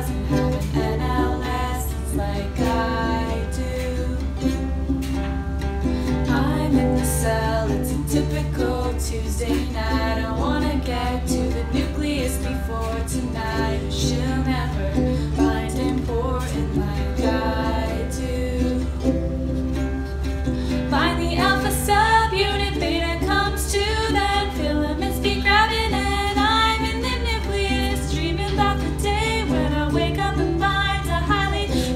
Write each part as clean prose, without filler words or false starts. doesn't have an NLS like I do. I'm in the cell, it's a typical Tuesday night. I wanna get to the nucleus before tonight. She'll never find important like I do. Find the alpha subunit, beta comes to them. Filaments be grabbing it.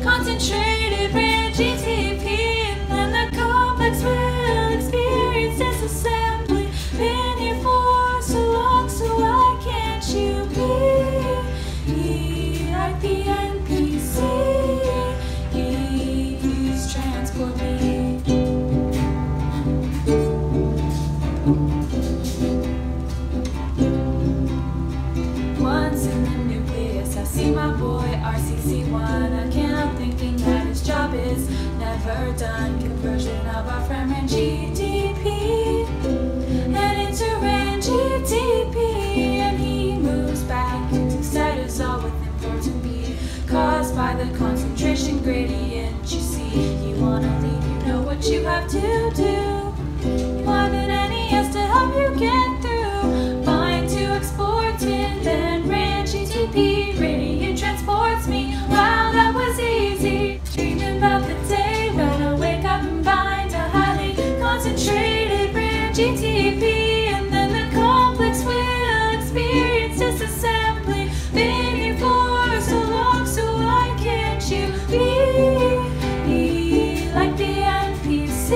Concentrated RanGTP, and then the complex will experience disassembly. Been here for so long, so why can't you be EIPNPC? Please transport me. Once in the nucleus, I see my boy RCC1. I can't think is never done. Conversion of our friend RanGDP and into RanGTP, and he moves back into cytosol with important B caused by the concentration gradient. You see, you wanna leave, you know what you have to do. You have an NES to help you get through. Bind to exportin, then RanGTP radiant transports me. Wow, that was easy. About the day when I wake up and bind a highly concentrated RanGTP, and then the complex will experience disassembly. Been here for so long, so why can't you be like the NPC?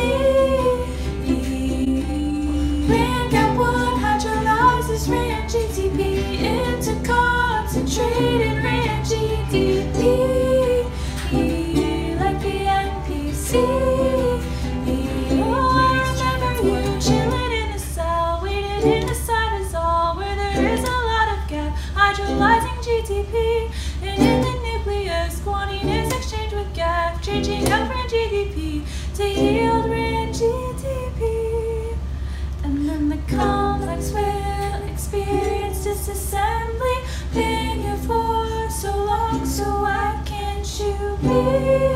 RanGAP1 hydrolyzes RanGTP into concentrated RanGTP. See, oh, I remember you chilling in the cell, waiting in the cytosol, where there is a lot of gap, hydrolyzing GTP, and in the nucleus, guanine is exchanged with gap, changing up RanGDP to yield RanGTP, and then the complex will experience disassembly. Been here for so long, so why can't you be?